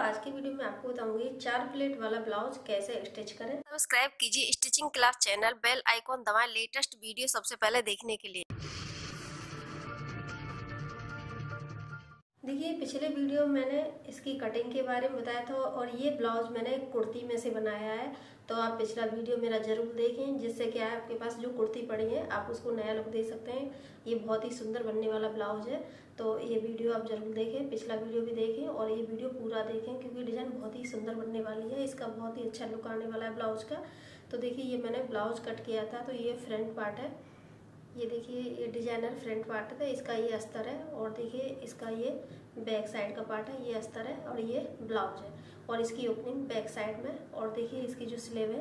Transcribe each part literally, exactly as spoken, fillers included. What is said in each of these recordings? आज की वीडियो में आपको बताऊंगी चार प्लेट वाला ब्लाउज कैसे स्टिच करें। सब्सक्राइब कीजिए stitching class channel, bell icon दबाएं लेटेस्ट वीडियो सबसे पहले देखने के लिए। देखिए पिछले वीडियो में मैंने इसकी कटिंग के बारे में बताया था और ये ब्लाउज मैंने कुर्ती में से बनाया है, तो आप पिछला वीडियो मेरा जरूर देखें, जिससे क्या है आपके पास जो कुर्ती पड़ी है आप उसको नया लुक दे सकते हैं। ये बहुत ही सुंदर बनने वाला ब्लाउज है, तो ये वीडियो आप जरूर देखें, पिछला वीडियो भी देखें और ये वीडियो पूरा देखें क्योंकि डिज़ाइन बहुत ही सुंदर बनने वाली है, इसका बहुत ही अच्छा लुक आने वाला है ब्लाउज का। तो देखिए ये मैंने ब्लाउज कट किया था, तो ये फ्रंट पार्ट है, ये देखिए ये डिजाइनर फ्रंट पार्ट है, इसका ये अस्तर है और देखिए इसका ये बैक साइड का पार्ट है, ये अस्तर है और ये ब्लाउज है और इसकी ओपनिंग बैक साइड में। और देखिए इसकी जो स्लीव है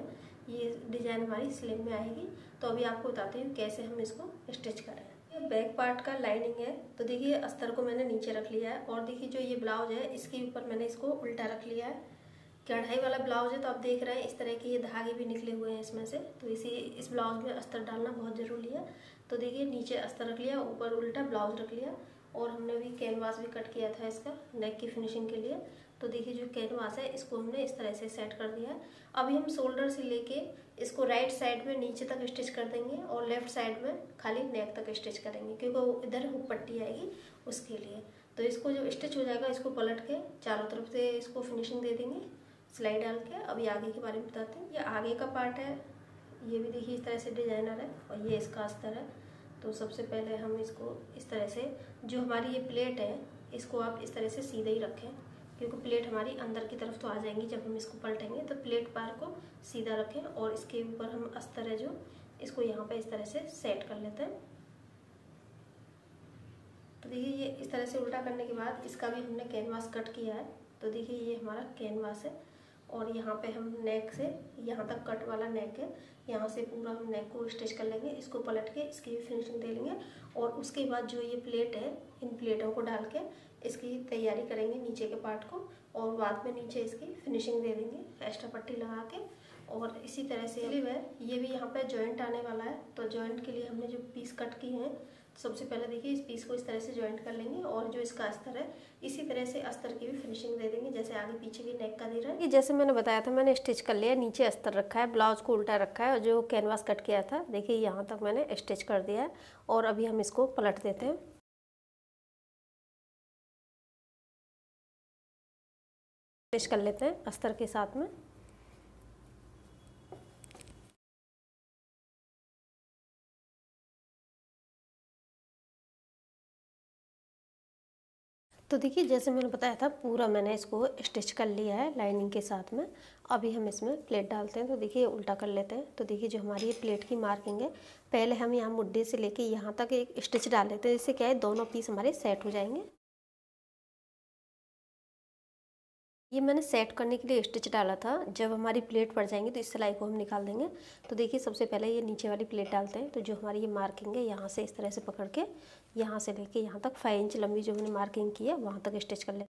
ये डिजाइन हमारी स्लीव में आएगी। तो अभी आपको बताती हूँ कैसे हम इसको स्टिच करें। ये बैक पार्ट का लाइनिंग है, तो देखिए अस्तर को मैंने नीचे रख लिया है और देखिए जो ये ब्लाउज है इसके ऊपर मैंने इसको उल्टा रख लिया है। कढ़ाई वाला ब्लाउज है, तो आप देख रहे हैं इस तरह के ये धागे भी निकले हुए हैं इसमें से, तो इसी इस ब्लाउज में अस्तर डालना बहुत ज़रूरी है। तो देखिए नीचे अस्तर रख लिया, ऊपर उल्टा ब्लाउज रख लिया और हमने भी कैनवास भी कट किया था इसका नेक की फिनिशिंग के लिए। तो देखिए जो कैनवास है इसको हमने इस तरह से सेट कर दिया है। अभी हम शोल्डर से लेके इसको राइट साइड में नीचे तक स्टिच कर देंगे और लेफ्ट साइड में खाली नेक तक स्टिच करेंगे क्योंकि इधर हुक पट्टी आएगी उसके लिए। तो इसको जो स्टिच हो जाएगा इसको पलट के चारों तरफ से इसको फिनिशिंग दे देंगे सिलाई डाल के। अभी आगे के बारे में बताते हैं। ये आगे का पार्ट है, ये भी देखिए इस तरह से डिजाइनर है और ये इसका अस्तर है। तो सबसे पहले हम इसको इस तरह से जो हमारी ये प्लेट है इसको आप इस तरह से सीधे ही रखें क्योंकि प्लेट हमारी अंदर की तरफ तो आ जाएंगी जब हम इसको पलटेंगे, तो प्लेट पार को सीधा रखें और इसके ऊपर हम अस्तर है जो इसको यहाँ पे इस तरह से सेट कर लेते हैं। तो देखिए ये इस तरह से उल्टा करने के बाद इसका भी हमने कैनवास कट किया है। तो देखिए ये हमारा कैनवास है और यहाँ पे हम नेक से यहाँ तक कट वाला नेक है, यहाँ से पूरा हम नेक को स्टिच कर लेंगे, इसको पलट के इसकी भी फिनिशिंग दे लेंगे और उसके बाद जो ये प्लेट है इन प्लेटों को डाल के इसकी तैयारी करेंगे नीचे के पार्ट को और बाद में नीचे इसकी फिनिशिंग दे देंगे एक्स्ट्रा पट्टी लगा के। और इसी तरह से स्लीव है, ये भी यहाँ पे जॉइंट आने वाला है, तो जॉइंट के लिए हमने जो पीस कट किए हैं सबसे पहले देखिए इस पीस को इस तरह से जॉइंट कर लेंगे और जो इसका अस्तर है इसी तरह से अस्तर की भी फिनिशिंग दे देंगे जैसे आगे पीछे भी नेक का दे रहा है। ये जैसे मैंने बताया था मैंने स्टिच कर लिया, नीचे अस्तर रखा है, ब्लाउज को उल्टा रखा है और जो कैनवास कट किया था देखिए यहाँ तक मैंने स्टिच कर दिया है और अभी हम इसको पलट देते हैं। स्टिच कर लेते हैं अस्तर के साथ में। तो देखिए जैसे मैंने बताया था पूरा मैंने इसको स्टिच कर लिया है लाइनिंग के साथ में। अभी हम इसमें प्लेट डालते हैं, तो देखिए उल्टा कर लेते हैं। तो देखिए जो हमारी ये प्लेट की मार्किंग है पहले हम यहाँ मुड्ढे से लेके यहाँ तक एक स्टिच डाल लेते हैं, इससे क्या है दोनों पीस हमारे सेट हो जाएंगे। ये मैंने सेट करने के लिए स्टिच डाला था, जब हमारी प्लेट पड़ जाएंगी तो इस सिलाई को हम निकाल देंगे। तो देखिए सबसे पहले ये नीचे वाली प्लेट डालते हैं, तो जो हमारी ये मार्किंग है यहाँ से इस तरह से पकड़ के यहाँ से लेके यहाँ तक फाइव इंच लंबी जो हमने मार्किंग की है वहाँ तक स्टिच कर ले।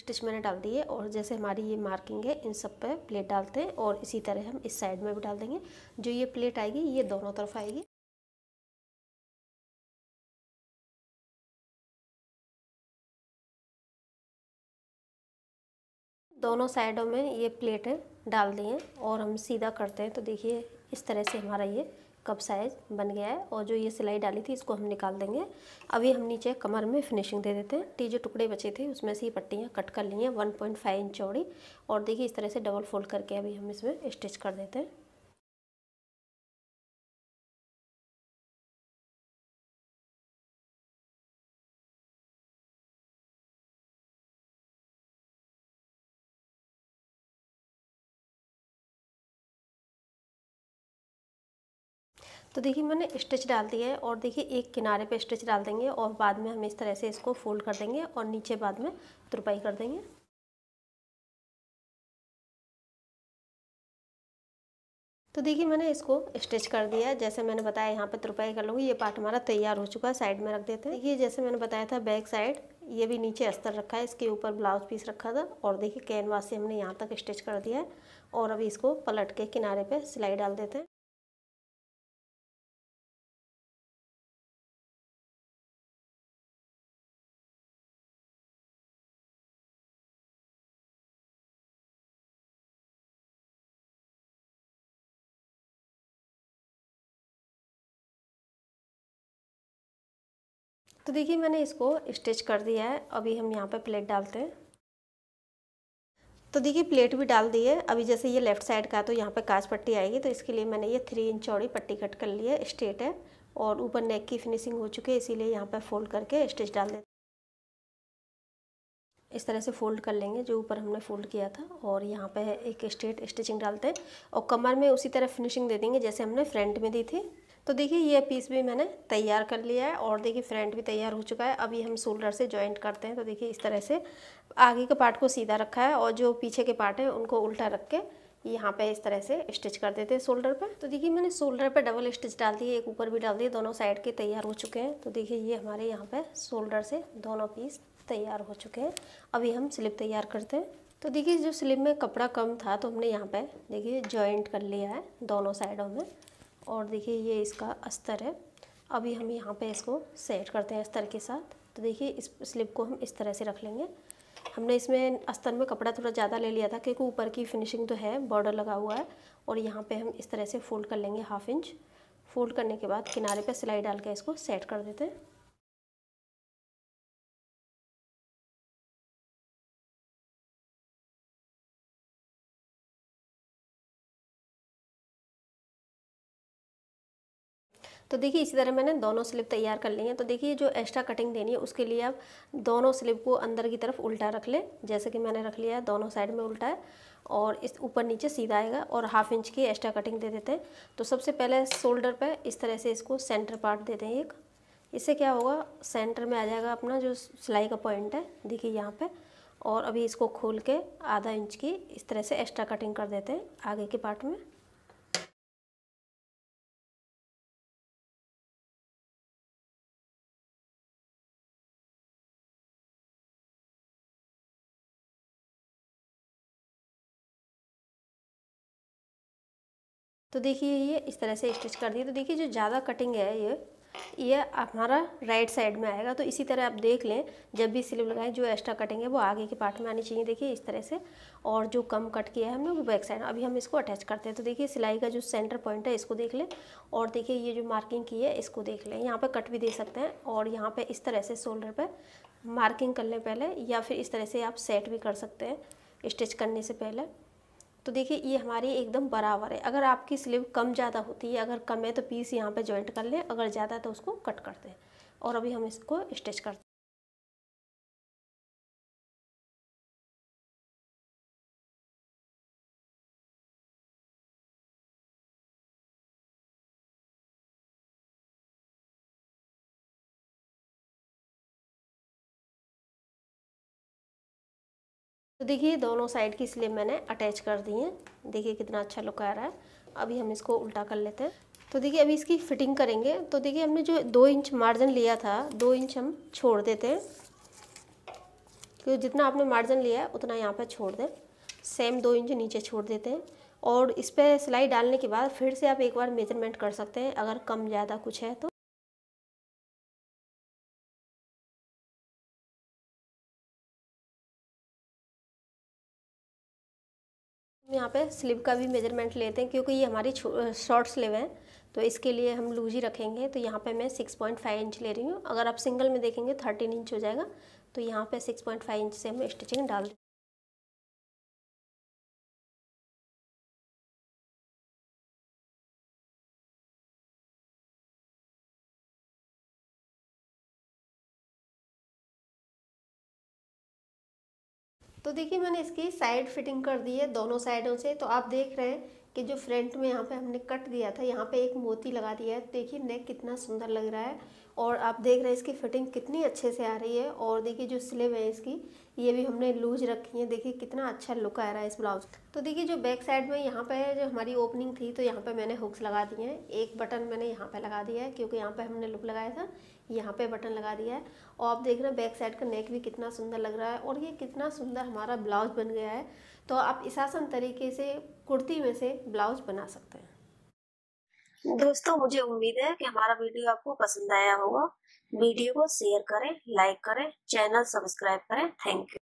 स्टिच मैंने डाल दी है और जैसे हमारी ये मार्किंग है इन सब पे प्लेट डालते हैं और इसी तरह हम इस साइड में भी डाल देंगे। जो ये प्लेट आएगी ये दोनों तरफ आएगी। दोनों साइडों में ये प्लेटें डाल दी हैं और हम सीधा करते हैं, तो देखिए इस तरह से हमारा ये कप साइज बन गया है और जो ये सिलाई डाली थी इसको हम निकाल देंगे। अभी हम नीचे कमर में फिनिशिंग दे देते हैं। टी जो टुकड़े बचे थे उसमें से ये पट्टियाँ कट कर ली हैं वन पॉइंट फाइव इंच चौड़ी और देखिए इस तरह से डबल फोल्ड करके अभी हम इसमें स्टिच कर देते हैं। तो देखिए मैंने स्टिच डाल दी है और देखिए एक किनारे पे स्टिच डाल देंगे और बाद में हम इस तरह से इसको फोल्ड कर देंगे और नीचे बाद में तुरपाई कर देंगे। तो देखिए मैंने इसको स्टिच कर दिया, जैसे मैंने बताया यहाँ पे तुरपाई कर लूँगी। ये पार्ट हमारा तैयार हो चुका है, साइड में रख देते हैं। देखिए जैसे मैंने बताया था बैक साइड ये भी नीचे अस्तर रखा है, इसके ऊपर ब्लाउज पीस रखा था और देखिए कैनवास से हमने यहाँ तक स्टिच कर दिया है और अभी इसको पलट के किनारे पर सिलाई डाल देते हैं। तो देखिए मैंने इसको स्टिच कर दिया है। अभी हम यहाँ पे प्लेट डालते हैं। तो देखिए प्लेट भी डाल दी है। अभी जैसे ये लेफ़्ट साइड का तो यहाँ पे काज पट्टी आएगी, तो इसके लिए मैंने ये थ्री इंच चौड़ी पट्टी कट कर ली है, स्ट्रेट है और ऊपर नेक की फिनिशिंग हो चुकी है, इसीलिए यहाँ पे फोल्ड करके स्टिच डाल देते हैं। इस तरह से फोल्ड कर लेंगे जो ऊपर हमने फोल्ड किया था और यहाँ पे एक स्ट्रेट स्टिचिंग डालते हैं और कमर में उसी तरह फिनिशिंग दे देंगे जैसे हमने फ्रंट में दी थी। तो देखिए ये पीस भी मैंने तैयार कर लिया है और देखिए फ्रंट भी तैयार हो चुका है। अभी हम शोल्डर से जॉइंट करते हैं। तो देखिए इस तरह से आगे के पार्ट को सीधा रखा है और जो पीछे के पार्ट है उनको उल्टा रख के यहाँ पे इस तरह से स्टिच कर देते हैं शोल्डर पे। तो देखिए मैंने शोल्डर पे डबल स्टिच डाल दिए, एक ऊपर भी डाल दिए, दोनों साइड के तैयार हो चुके हैं। तो देखिए ये हमारे यहाँ पे शोल्डर से दोनों पीस तैयार हो चुके हैं। अभी हम स्लीव तैयार करते हैं। तो देखिए जो स्लीव में कपड़ा कम था तो हमने यहाँ पे देखिए जॉइंट कर लिया है दोनों साइडों में और देखिए ये इसका अस्तर है। अभी हम यहाँ पे इसको सेट करते हैं अस्तर के साथ। तो देखिए इस स्लीव को हम इस तरह से रख लेंगे। हमने इसमें अस्तर में कपड़ा थोड़ा ज़्यादा ले लिया था क्योंकि ऊपर की फिनिशिंग तो है, बॉर्डर लगा हुआ है और यहाँ पे हम इस तरह से फोल्ड कर लेंगे हाफ इंच। फोल्ड करने के बाद किनारे पे सिलाई डाल के इसको सेट कर देते हैं। तो देखिए इसी तरह मैंने दोनों स्लीव तैयार कर ली हैं। तो देखिए जो एक्स्ट्रा कटिंग देनी है उसके लिए आप दोनों स्लीव को अंदर की तरफ उल्टा रख लें, जैसे कि मैंने रख लिया है, दोनों साइड में उल्टा है और इस ऊपर नीचे सीधा आएगा और हाफ इंच की एक्स्ट्रा कटिंग दे देते हैं। तो सबसे पहले शोल्डर पे इस तरह से इसको सेंटर पार्ट देते हैं एक। इससे क्या होगा, सेंटर में आ जाएगा अपना जो सिलाई का पॉइंट है, देखिए यहाँ पर। और अभी इसको खोल के आधा इंच की इस तरह से एक्स्ट्रा कटिंग कर देते हैं आगे के पार्ट में। तो देखिए ये इस तरह से स्टिच कर दिए। तो देखिए जो ज़्यादा कटिंग है ये ये हमारा राइट साइड में आएगा, तो इसी तरह आप देख लें जब भी स्लीव लगाएं जो एक्स्ट्रा कटिंग है वो आगे के पार्ट में आनी चाहिए, देखिए इस तरह से। और जो कम कट किया है हमने वो बैक साइड। अभी हम इसको अटैच करते हैं। तो देखिए सिलाई का जो सेंटर पॉइंट है इसको देख लें और देखिए ये जो मार्किंग की है इसको देख लें। यहाँ पर कट भी दे सकते हैं और यहाँ पर इस तरह से शोल्डर पर मार्किंग कर लें पहले, या फिर इस तरह से आप सेट भी कर सकते हैं स्टिच करने से पहले। तो देखिए ये हमारी एकदम बराबर है। अगर आपकी स्लीव कम ज़्यादा होती है, अगर कम है तो पीस यहाँ पे जॉइंट कर लें, अगर ज़्यादा है तो उसको कट कर दें। और अभी हम इसको स्टिच करते हैं। तो देखिए दोनों साइड की स्लीव मैंने अटैच कर दी है, देखिए कितना अच्छा लुक आ रहा है। अभी हम इसको उल्टा कर लेते हैं। तो देखिए अभी इसकी फिटिंग करेंगे। तो देखिए हमने जो दो इंच मार्जिन लिया था, दो इंच हम छोड़ देते हैं, क्योंकि जितना आपने मार्जिन लिया है उतना यहाँ पे छोड़ दें। सेम दो इंच नीचे छोड़ देते हैं और इस पर सिलाई डालने के बाद फिर से आप एक बार मेजरमेंट कर सकते हैं अगर कम ज़्यादा कुछ है तो। हम यहाँ पे स्लीव का भी मेजरमेंट लेते हैं क्योंकि ये हमारी शॉर्ट स्लीव है तो इसके लिए हम लूज ही रखेंगे। तो यहाँ पे मैं सिक्स पॉइंट फाइव इंच ले रही हूँ। अगर आप सिंगल में देखेंगे थर्टीन इंच हो जाएगा, तो यहाँ पे सिक्स पॉइंट फाइव इंच से हम स्टिचिंग डाल दें। तो देखिए मैंने इसकी साइड फिटिंग कर दी है दोनों साइडों से। तो आप देख रहे हैं कि जो फ्रंट में यहाँ पे हमने कट दिया था, यहाँ पे एक मोती लगा दिया है। देखिए नेक कितना सुंदर लग रहा है और आप देख रहे हैं इसकी फिटिंग कितनी अच्छे से आ रही है। और देखिए जो स्लीव है इसकी ये भी हमने लूज रखी है, देखिए कितना अच्छा लुक आ रहा है इस ब्लाउज। तो देखिए जो बैक साइड में यहाँ पे जो हमारी ओपनिंग थी तो यहाँ पे मैंने हुक्स लगा दिए हैं। एक बटन मैंने यहाँ पे लगा दिया है क्योंकि यहाँ पे हमने लुक लगाया था, यहाँ पे बटन लगा दिया है। और आप देख रहे हैं बैक साइड का नेक भी कितना सुंदर लग रहा है और ये कितना सुंदर हमारा ब्लाउज बन गया है। तो आप इस आसान तरीके से कुर्ती में से ब्लाउज बना सकते हैं। दोस्तों मुझे उम्मीद है कि हमारा वीडियो आपको पसंद आया होगा। वीडियो को शेयर करें, लाइक करें, चैनल सब्सक्राइब करें। Thank you.